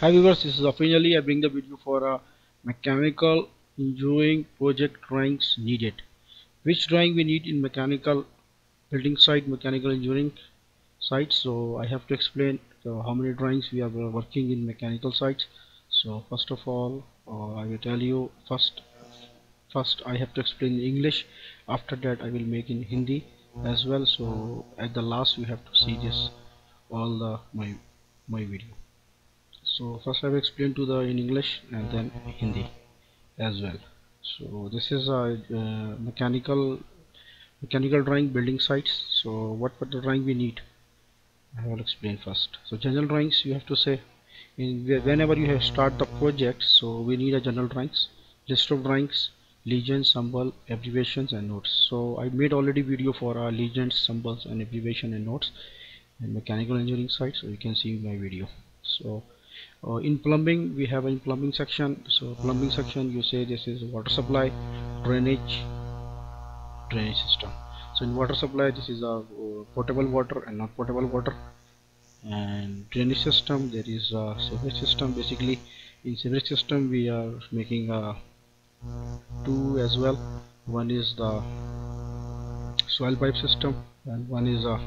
Hi viewers, this is Afreen Ali. I bring the video for a mechanical engineering project drawings needed. Which drawing we need in mechanical building site, mechanical engineering site. So I have to explain how many drawings we are working in mechanical sites. So first of all, I will tell you first I have to explain in English. After that I will make in Hindi as well. So at the last you have to see this all my video. So first I will explain to the in English and then Hindi as well. So this is a mechanical drawing building sites. So what the drawing we need, I will explain first. So general drawings you have to say whenever you have start the project. So we need a general drawings, list of drawings, legends, symbol, abbreviations and notes. So I made already video for our legends, symbols and abbreviation and notes in mechanical engineering sites. So you can see my video. So in plumbing we have a plumbing section. So plumbing section you say this is water supply, drainage system. So in water supply this is a potable water and not potable water, and drainage system there is a sewage system. Basically in sewage system we are making two as well. One is the soil pipe system and one is a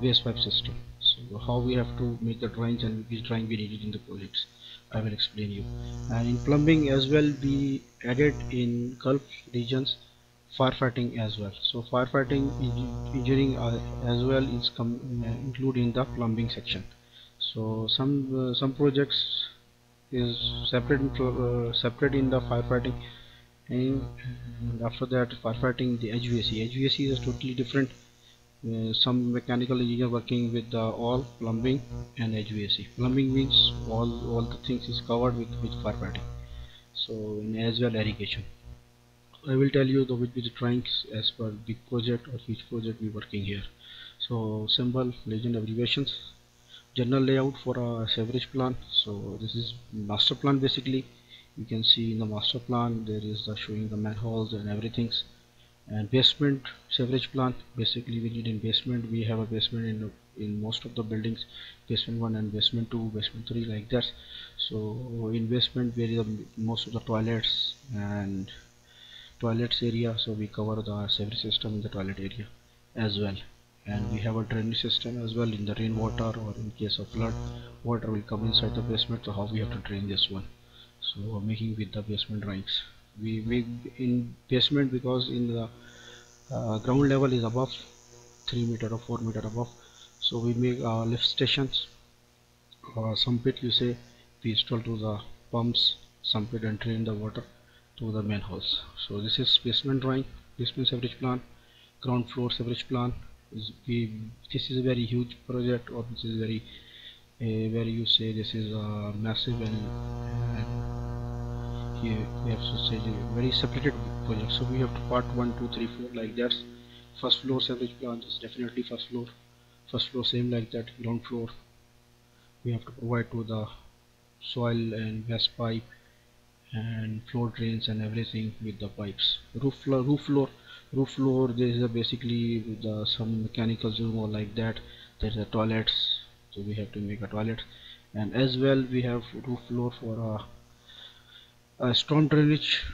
waste pipe system. So how we have to make the drawings and which drawing we needed in the projects, I will explain you. And in plumbing as well we added in Gulf regions firefighting as well. So firefighting engineering as well is included in the plumbing section. So some projects is separate in the firefighting, and after that firefighting the HVAC is totally different. Some mechanical engineer working with all plumbing and HVAC. Plumbing means all the things is covered with firefighting. So in as well irrigation. I will tell you the which drawings as per big project or huge project we working here. So symbol, legend, abbreviations, general layout for a sewerage plan. So this is master plan. Basically you can see in the master plan there is showing the manholes and everything's. And basement sewerage plan, basically we need in basement. We have a basement in most of the buildings, basement 1 and basement 2, basement 3 like that. So in basement there is most of the toilets and toilets area. So we cover the sewerage system in the toilet area as well. And we have a drainage system as well. In the rainwater or in case of flood, water will come inside the basement. So how we have to drain this one. So we're making with the basement drawings. We in basement because in the ground level is above 3 meter or 4 meter above. So we make lift stations, some pit you say we install to the pumps, some pit and drain the water to the manholes. So this is basement drawing, basement sewerage plan, ground floor sewerage plan. This is a very huge project, or this is very very you say this is massive and we have to say very separated project. So we have to part 1, 2, 3, 4 like that. First floor sewerage plan is definitely first floor same like that. Ground floor we have to provide to the soil and gas pipe and floor drains and everything with the pipes. Roof floor there is basically with some mechanicals or like that. There is a toilets, so we have to make a toilet. And as well we have roof floor for storm drainage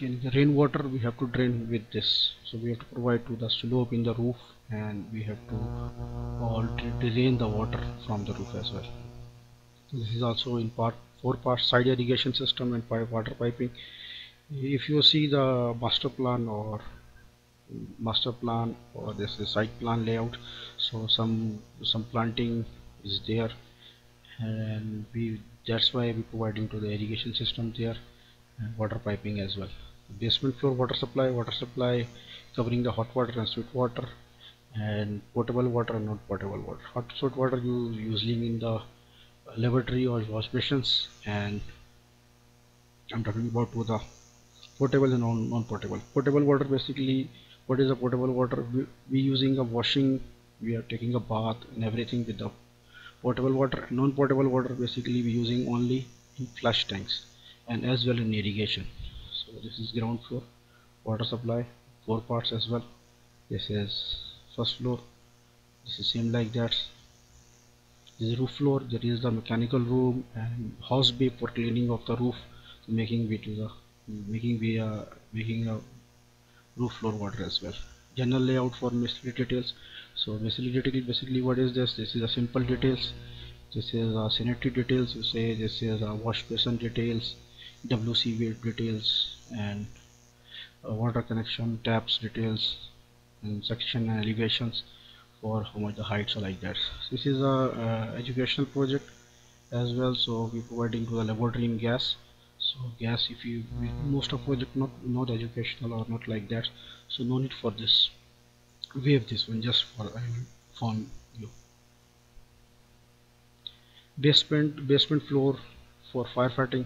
in the rainwater. We have to drain with this. So we have to provide to the slope in the roof, and we have to all drain the water from the roof as well. This is also in part 4 part side irrigation system and pipe water piping. If you see the master plan or this is site plan layout. So some planting is there, and that's why we providing to the irrigation system there. Water piping as well. Basement floor water supply covering the hot water and sweet water, and potable water and not potable water. Hot sweet water you usually in the lavatory or wash basins, and I'm talking about to the potable and non-potable. Potable water, basically what is a potable water? We using a washing, we are taking a bath and everything with the potable water. And non-potable water basically we using only in flush tanks and as well in irrigation. So this is ground floor water supply, 4 parts as well. This is first floor, this is same like that. This is roof floor, that is the mechanical room and house bay for cleaning of the roof, so making a roof floor water as well. General layout for miscellaneous details. So miscellaneous details basically what is this? This is a simple details. This is sanitary details. You say this is wash basin details, WC details, and water connection, taps details, and section and elevations for how much the heights are like that. So this is a educational project as well. So we providing to the laboratory in gas. So gas, if you most of project not educational or not like that, so no need for this. Waive this one just for I will inform you. Basement floor for firefighting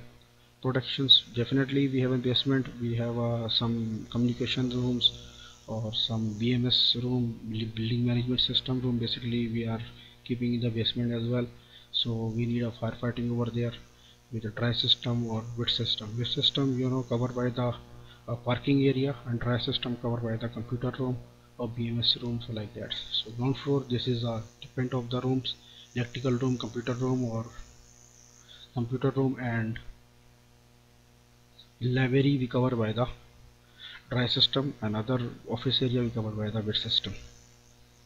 protections. Definitely we have a basement. We have some communication rooms or some BMS room, building management system room. Basically we are keeping in the basement as well. So we need a firefighting over there with a dry system or wet system. Wet system, you know, covered by the parking area, and dry system covered by the computer room or BMS room, so like that. So ground floor, this is a depend of the rooms, electrical room, computer room and library we cover by the dry system, and other office area we cover by the wet system.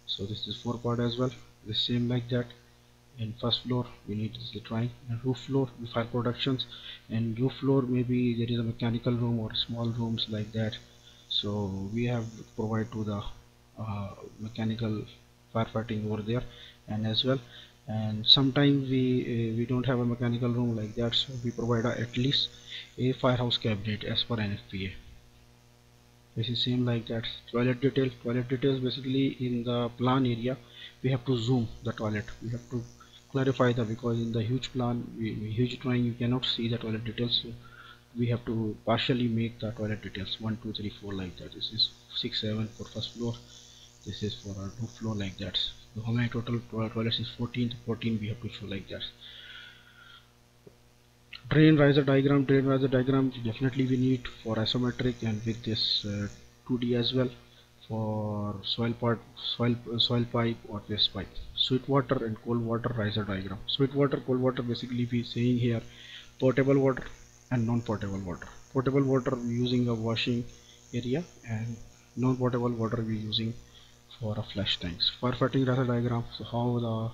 So this is four part as well, the same like that. And first floor we need is the drying, and roof floor with fire productions. And roof floor maybe there is a mechanical room or small rooms like that. So we have provide to the mechanical firefighting over there and as well. And sometimes we don't have a mechanical room like that, so we provide at least a firehouse cabinet as per NFPA. This is same like that. Toilet detail. Toilet details basically in the plan area we have to zoom the toilet. We have to clarify that, because in the huge plan, huge drawing, you cannot see the toilet details. So we have to partially make the toilet details 1, 2, 3, 4 like that. This is 6, 7 for first floor. This is for our roof floor like that. So how many total toilets is 14? 14 we have to show like that. Drain riser diagram definitely we need for isometric and with this 2D as well, for soil pipe or waste pipe. Sweet water and cold water riser diagram. Sweet water, cold water, basically we saying here potable water and non-potable water. Potable water we using a washing area, and non-potable water we using for a flush tanks. Firefighting riser diagram, so how the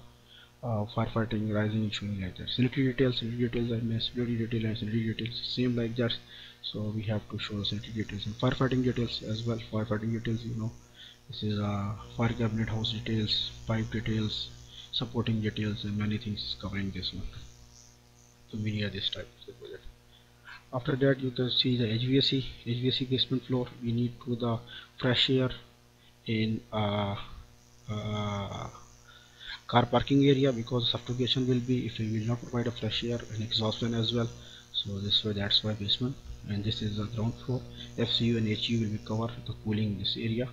firefighting rising showing like that. Sanitary details and masonry detail and sanitary details, same like that. So we have to show sanitary details and firefighting details as well. Firefighting details, you know, this is fire cabinet, house details, pipe details, supporting details, and many things covering this one. So we need this type of project. After that you can see the HVAC basement floor. We need to the fresh air in car parking area, because suffocation will be if we will not provide a fresh air and exhaust fan as well. So this way, that's why basement. And this is the ground floor. FCU and AHU will be covered the cooling this area.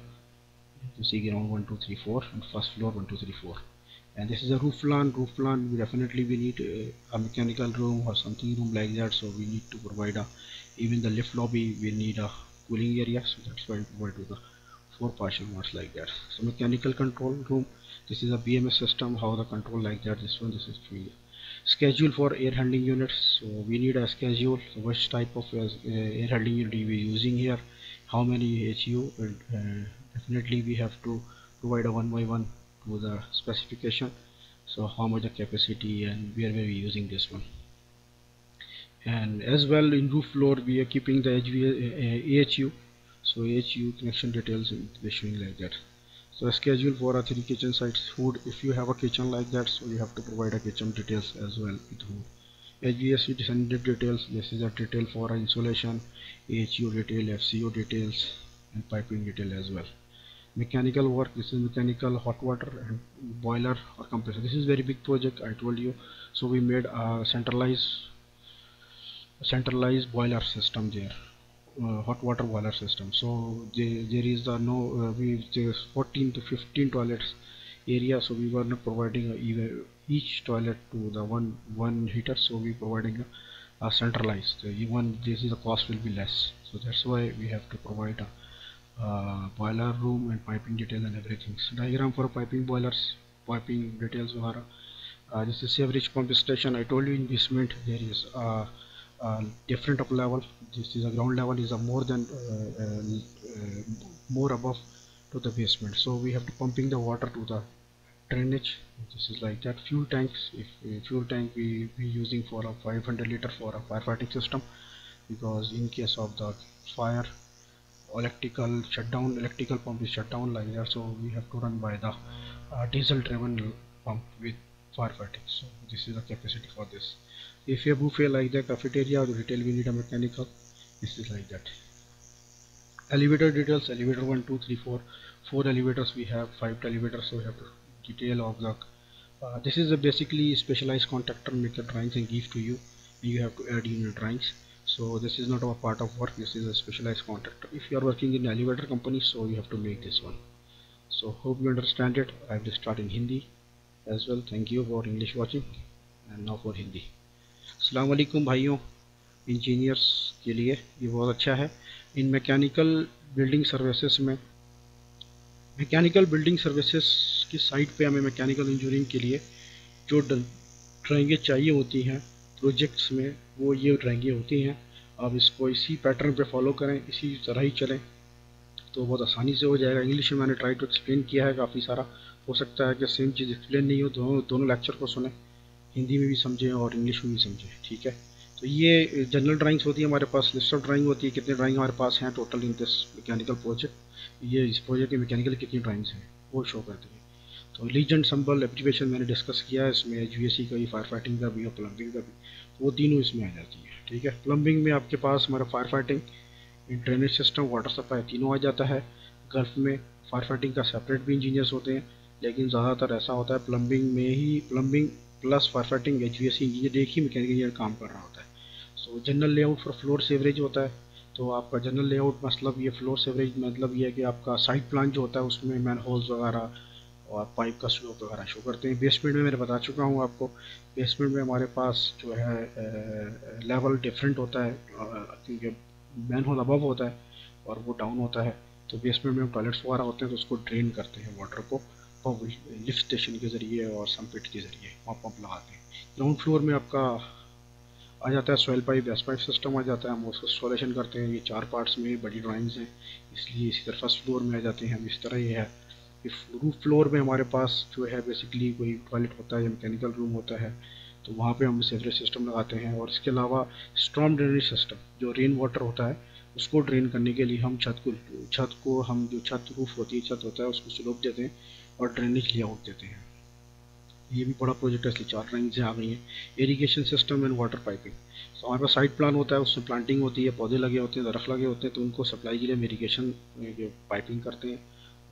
You see ground 1, 2, 3, 4 and first floor 1, 2, 3, 4. And this is a roof plan. Roof plan we definitely we need a mechanical room or something room like that. So we need to provide a, even the lift lobby we need a cooling area. So that's why we provide the 4 partial ones like that. So mechanical control room. This is a BMS system, how the control like that. This one, this is free. Schedule for air handling units. So we need a schedule. So which type of air handling unit we are using here? How many HU? And definitely we have to provide a 1 by 1 to the specification. So how much the capacity and where we are using this one. And as well in roof floor we are keeping the AHU. So AHU connection details we are showing like that. So schedule for a 3 kitchen sites, food. If you have a kitchen like that, so you have to provide a kitchen details as well with food. HVAC descended details. This is a detail for insulation, AHU detail, FCU details, and piping detail as well. Mechanical work. This is mechanical hot water and boiler or compressor. This is very big project, I told you. So we made a centralized boiler system there. Hot water boiler system. So there is no we 14 to 15 toilets area. So we were not providing each toilet to the one heater. So we providing a centralized. So even this is the cost will be less. So that's why we have to provide a boiler room and piping detail and everything. So diagram for piping boilers, piping details are This is sewerage pump station. I told you in basement there is different of level. This is a ground level is a more than more above to the basement, so we have to pumping the water to the drainage. This is like that. Fuel tanks, if fuel tank we be using for a 500 liter for a firefighting system, because in case of the fire electrical shutdown, electrical pump is shut down like that, so we have to run by the diesel driven pump with firefighting. So this is the capacity for this. If you have buffet like the cafeteria or retail, we need a mechanical. This is like that. Elevator details, elevator 1, 2, 3, 4, 4 elevators we have, 5 elevators, so we have to detail of the this is a basically specialized contractor make the drawings and give to you, and you have to add in your drawings. So this is not a part of work, this is a specialized contractor. If you are working in elevator company, so you have to make this one. So hope you understand it. I will start in Hindi as well. Thank you for English watching, and now for Hindi. अस्सलाम वालेकुम भाइयों, engineers के लिए ये बहुत अच्छा है. इन मैकेनिकल बिल्डिंग सर्विसेज में, मैकेनिकल बिल्डिंग सर्विसेज की साइट पे हमें मैकेनिकल इंजीनियरिंग के लिए जो ड्राइंगें चाहिए होती हैं प्रोजेक्ट्स में, वो ये ड्राइंगें होती हैं. आप इसको इसी पैटर्न पे फॉलो करें, इसी तरह ही चलें तो बहुत आसानी से हो जाएगा. इंग्लिश में मैंने ट्राई टू एक्सप्लेन किया है काफ़ी सारा. हो सकता है कि सेम चीज़ एक्सप्लेन नहीं हो, दोनों लेक्चर को सुने, हिंदी में भी समझें और इंग्लिश में भी समझें, ठीक है. तो ये जनरल ड्राइंग्स होती है हमारे पास, लिस्ट ऑफ ड्राइंग होती है, कितने ड्राइंग हमारे पास हैं total in this mechanical project. ये इस प्रोजेक्ट के मैकेनिकल कितनी ड्राइंग्स हैं वो शो करती है. तो लीजेंड संबल एप्लीकेशन मैंने डिस्कस किया है, इसमें एचवीएसी का भी, फायर फाइटिंग का भी और प्लम्बिंग का भी, वो तीनों इसमें आ जाती है, ठीक है. प्लम्बिंग में आपके पास हमारा fire fighting, drainage system, water supply, तीनों आ जाता है. गल्फ में फायर फाइटिंग का सेपरेट भी इंजीनियर्स होते हैं, लेकिन ज़्यादातर ऐसा होता है प्लम्बिंग में ही, plumbing plus fire fighting HVAC engineer एक ही मैकेनिकल इंजीनियर काम कर रहा होता है. So general layout for floor sewerage होता है. तो आपका जनरल लेआउट मतलब ये, फ्लोर सेवरेज मतलब ये है कि आपका साइड प्लान जो होता है उसमें मैन होल्स वगैरह और पाइप का स्लोप वगैरह शो करते हैं. बेसमेंट में मैंने बता चुका हूँ आपको, बेसमेंट में हमारे पास जो है लेवल डिफरेंट होता है, क्योंकि मैन होल अबव होता है और वो डाउन होता है. तो बेसमेंट में टॉयलेट्स वगैरह होते हैं, तो उसको ड्रेन करते हैं वाटर को लिफ्ट स्टेशन के ज़रिए और सम्पिट के ज़रिए, वहाँ पंप लगाते हैं. ग्राउंड फ्लोर में आपका आ जाता है soil pipe, gas pipe system आ जाता है, हम उसको इंस्टॉलेशन करते हैं. ये 4 पार्ट्स में बड़ी ड्राइंग्स हैं, इसलिए इसी तरह फर्स्ट फ्लोर में आ जाते हैं हम. इस तरह ये है कि रूफ फ्लोर में हमारे पास जो है बेसिकली कोई टॉयलेट होता है या मैकेनिकल रूम होता है, तो वहाँ पर हम सीवरेज सिस्टम लगाते हैं. और इसके अलावा स्टॉर्म ड्रेनेज सिस्टम, जो रेन वाटर होता है उसको ड्रेन करने के लिए हम छत को हम जो छत रूफ होती है, छत होता है, उसको स्लोप देते हैं और ड्रेनेज लेआउट देते हैं. ये भी बड़ा प्रोजेक्ट है, इसलिए 4 ड्राइंग्स आ गई हैं. Irrigation system and water piping, तो हमारे पास साइड प्लान होता है, उसमें प्लांटिंग होती है, पौधे लगे होते हैं, दरख्त लगे होते हैं, तो उनको सप्लाई के लिए हम इरीगेशन पाइपिंग करते हैं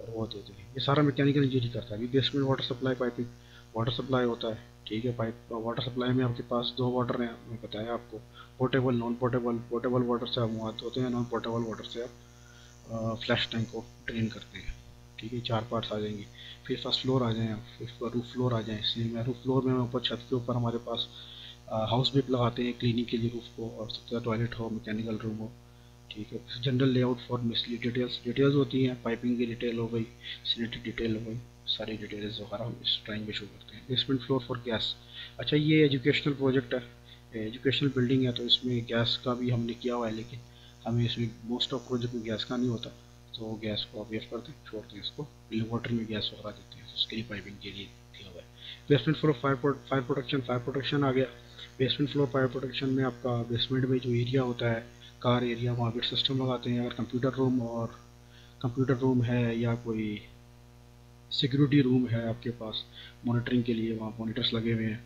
और वो देते हैं. ये सारा मैकेनिकल इंजीनियरिंग करता है. अभी basement water supply piping, water supply होता है, ठीक है. पाइप वाटर सप्लाई में आपके पास 2 वाटर हैं, मैंने बताया आपको, portable non portable. Portable water से आप मुआत होते हैं, नॉन पोर्टेबल वाटर से आप फ्लैश टैंक को ड्रेन करते हैं, ठीक है. 4 पार्ट्स आ जाएंगे. फिर फर्स्ट फ्लोर आ जाएँ, फिर रूफ फ्लोर आ जाएँ. इसलिए रूफ फ्लोर में ऊपर छत के ऊपर हमारे पास हाउस बिप लगाते हैं क्लीनिंग के लिए रूफ को, और सबसे टॉयलेट हो, मैकेनिकल रूम हो, ठीक है. जनरल लेआउट फॉर मिसली डिटेल्स होती हैं, पाइपिंग की डिटेल हो गई, सैनिटरी डिटेल हो गई, सारी डिटेल्स वगैरह हम इस ड्राइंग में शो करते हैं. बेसमेंट फ्लोर फॉर गैस, अच्छा ये एजुकेशनल प्रोजेक्ट है, एजुकेशनल बिल्डिंग है, तो इसमें गैस का भी हमने किया हुआ है, लेकिन हमें इसमें मोस्ट ऑफ प्रोजेक्ट में गैस का नहीं होता, तो गैस को आप वेस्ट करते हैं, छोड़ते हैं इसको, वाटर में गैस वगैरह देते हैं, तो उसके लिए पाइपिंग के लिए दिया हुआ है. बेसमेंट फ्लोर फायर प्रोटेक्शन आ गया. बेसमेंट फ्लोर फायर प्रोटेक्शन में आपका बेसमेंट में जो एरिया होता है, कार एरिया, वहाँ वेट सिस्टम लगाते हैं. अगर कंप्यूटर रूम है या कोई सिक्योरिटी रूम है आपके पास मॉनिटरिंग के लिए, वहाँ मॉनिटर्स लगे हुए हैं,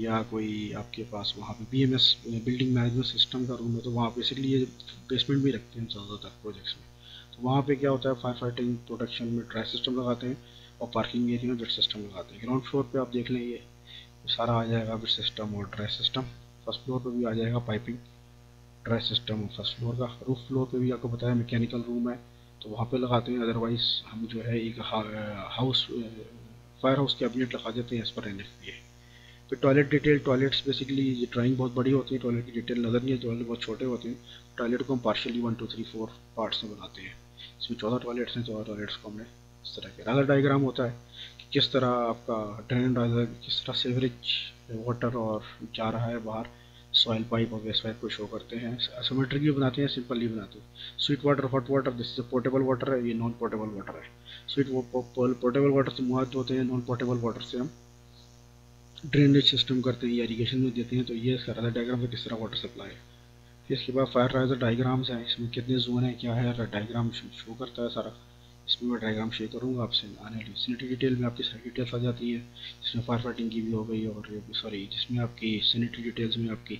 या कोई आपके पास वहाँ पे बीएमएस बिल्डिंग मैनेजमेंट सिस्टम का रूम है, तो वहाँ बेसिकली ये बेसमेंट में रखते हैं ज़्यादातर प्रोजेक्ट्स में. तो वहाँ पे क्या होता है, फायर फाइटिंग प्रोटेक्शन में ड्राई सिस्टम लगाते हैं और पार्किंग एरिया में वेट सिस्टम लगाते हैं. ग्राउंड फ्लोर पर आप देख लें ये सारा आ जाएगा, वेट सिस्टम और ड्राई सिस्टम. फर्स्ट फ्लोर पर भी आ जाएगा पाइपिंग, ड्राई सिस्टम और फर्स्ट फ्लोर का. रूफ फ्लोर पे भी आपको बताया मैकेनिकल रूम है, तो वहाँ पे लगाते हैं. अदरवाइज हम जो है एक फायर हाउस कैबिनेट लगा देते हैं इस पर एनएफपीए पे. टॉयलेट डिटेल, टॉयलेट्स बेसिकली ये ड्राइंग बहुत बड़ी होती है, टॉयलेट की डिटेल नज़र नहीं है, टॉयलेट बहुत छोटे होते हैं. टॉयलेट को हम पार्शली 1, 2, 3, 4 पार्ट्स में बनाते हैं. इसमें 14 टॉयलेट्स हैं, 14 टॉयलेट्स को हमने इस तरह के अगर डायग्राम होता है कि किस तरह आपका ड्रेन राइजर किस तरह सीवरेज वाटर और जा रहा है बाहर सॉइल पाइप और वेस्ट पाइप को शो करते हैं। एसोमेट्रिक भी बनाते हैं, सिंपली बनाते हैं। Sweet water, hot water, this is portable water है, ये नॉन पोर्टेबल वाटर है। स्वीट पोर्टेबल वाटर से मुआवज होते हैं, नॉन पोर्टेबल वाटर से हम ड्रेनेज सिस्टम करते हैं या इरीगेशन में देते हैं। तो ये इसका राइजर डायग्राम है, किस तरह वाटर सप्लाई है। फिर इसके बाद फायर राइजर डायग्राम्स हैं, इसमें कितने जोन है क्या है डायग्राम शो करता है सारा। इसमें मैं डायग्राम शेयर करूँगा आपसे आने वाली सैनिटरी डिटेल में, आपकी सारी डिटेल्स आ जाती है। इसमें फायर फाइटिंग की भी हो गई और जिसमें आपकी सैनिटरी डिटेल्स में आपकी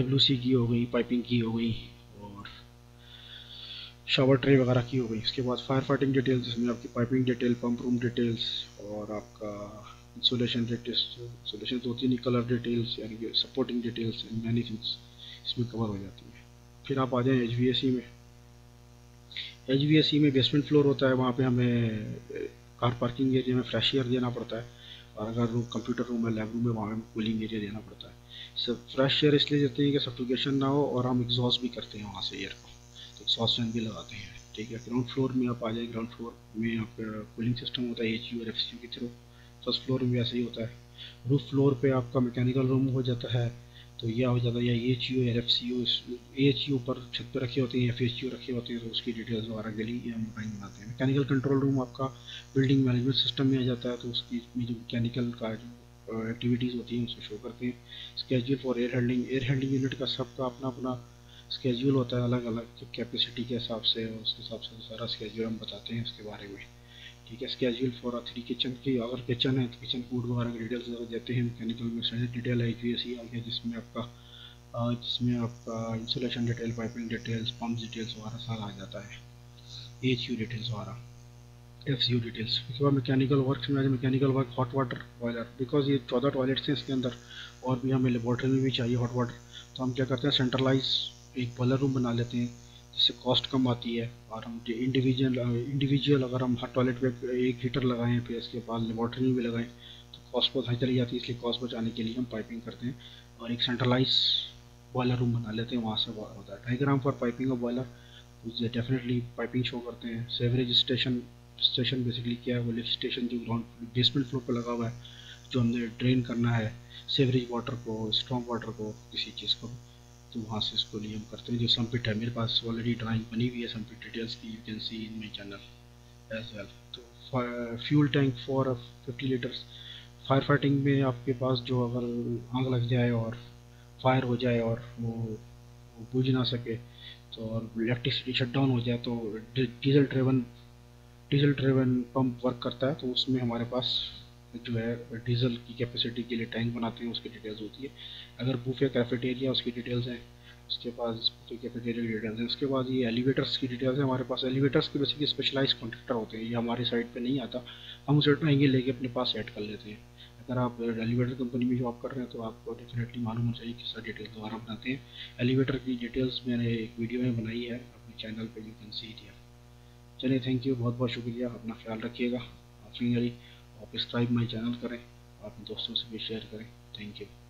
डब्ल्यूसी की हो गई, पाइपिंग की हो गई और शावर ट्रे वगैरह की हो गई। इसके बाद फायर फाइटिंग डिटेल्स, जिसमें आपकी piping detail, pump room details और आपका इंसुलेशन डिटेल्स, इंसुलेशन तो होती नहीं, कलर डिटेल्स यानी कि supporting details and many things इसमें कवर हो जाती है। फिर आप आ जाएँ एचवीएसी में। एचवीएसी में बेसमेंट फ्लोर होता है, वहाँ पे हमें कार पार्किंग एरिया में फ्रेश एयर देना पड़ता है और अगर रूम कंप्यूटर रूम है, लैब रूम है, वहाँ पे कूलिंग एरिया देना पड़ता है। सब फ्रेश एयर इसलिए देते हैं कि सफोकेशन ना हो और हम एग्जॉस्ट भी करते हैं वहाँ से एयर को, तो एग्जॉस्ट फैन भी लगाते हैं, ठीक है। ग्राउंड फ्लोर में आप आ जाए, ग्राउंड फ्लोर में आपका कूलिंग सिस्टम होता है एचयू और एफसीयू के थ्रू। फर्स्ट फ्लोर में वैसे ही होता है। रूफ फ्लोर पर आपका मैकेनिकल रूम हो जाता है, तो यह हो जाता है या एचयू या एफसीयू। एचयू पर छत पर रखे होते हैं या एफएचयू रखे होते हैं, तो उसकी डिटेल्स वगैरह के लिए हम ड्राइंग बनाते हैं। मैकेनिकल कंट्रोल रूम आपका बिल्डिंग मैनेजमेंट सिस्टम में आ जाता है, तो उसकी जो मैकेनिकल का जो एक्टिविटीज़ होती हैं उसको शो करते हैं। Schedule for air handling, air handling unit का सबका अपना अपना स्केड्यूल होता है, अलग अलग कैपेसिटी के हिसाब से, और उसके हिसाब से सारा स्केड्यूल हम बताते हैं उसके बारे में, ठीक है। स्केड्यूल फॉर थ्री किचन की, अगर किचन है तो किचन फूड वगैरह की डिटेल्स वगैरह देते हैं। मैकेनिकल में सैनिटरी डिटेल है, एचवीएसी आ गया जिसमें आपका insulation detail, piping details, pump details वगैरह सारा आ जाता है। एचयू डिटेल्स वगैरह, एफसीयू डिटेल्स। उसके बाद मैकेनिकल वर्क्स में आ जाए, mechanical work hot water boiler, because ये 14 टॉयलेट्स हैं इसके अंदर और भी हमें लेबोरेटरी में भी चाहिए हॉट वाटर, तो हम क्या करते हैं सेंट्रलाइज एक बॉयलर रूम बना लेते हैं, इससे कॉस्ट कम आती है। और हम इंडिविजुअल अगर हम हर टॉयलेट पर एक हीटर लगाएं, फिर इसके बाद लेबॉर्टरी में लगाएं तो कॉस्ट बहुत हाई चली जाती है, इसलिए कॉस्ट बचाने के लिए हम पाइपिंग करते हैं और एक सेंट्रलाइज बॉयलर रूम बना लेते हैं, वहाँ से होता है। डायग्राम फॉर पाइपिंग और बॉयलर, उससे डेफिनेटली पाइपिंग शो करते हैं। सेवरेज स्टेशन बेसिकली क्या है, वो लिफ्ट स्टेशन जो ग्राउंड बेसमेंट फ्लोर पर लगा हुआ है, जो हमने ड्रेन करना है सेवरेज वाटर को, स्ट्रॉन्ग वाटर को, किसी चीज़ को, तो वहाँ से इसको लिए हम करते हैं। जो सम्पिट है, मेरे पास ऑलरेडी ड्राइंग बनी हुई है सम्पिट डिटेल्स की, you can see in my channel as well. तो fuel tank for 50 litres. Fire fighting में आपके पास जो अगर आग लग जाए और फायर हो जाए और वो बुझ ना सके तो, और इलेक्ट्रिसिटी शट डाउन हो जाए, तो डीजल ड्रेवन पम्प वर्क करता है, तो उसमें हमारे पास जो है डीजल की कैपेसिटी के लिए टैंक बनाते हैं, उसकी डिटेल्स होती है। अगर बूफ या कैफेटेरिया, उसकी डिटेल्स हैं, उसके पास तो कैफेटेरिया की डिटेल्स हैं। उसके बाद ये एलिवेटर्स की डिटेल्स हैं हमारे पास। एलिवेटर्स के बेसिकली स्पेशलाइज कॉन्ट्रैक्टर होते हैं, ये हमारे साइड पे नहीं आता, हम उसे ट्राइंगल लेके अपने पास ऐड कर लेते हैं। अगर आप एलिवेटर कंपनी में जॉब कर रहे हैं तो आपको डेफिनेटली मालूम होना चाहिए कि सर डिटेल्स द्वारा बनाते हैं। एलिवेटर की डिटेल्स मैंने एक वीडियो में बनाई है अपने चैनल पर, यू कैन सी इट। चलिए, थैंक यू, बहुत बहुत शुक्रिया, अपना ख्याल रखिएगा। Afreen Ali, subscribe my channel करें, अपने दोस्तों से भी शेयर करें। Thank you.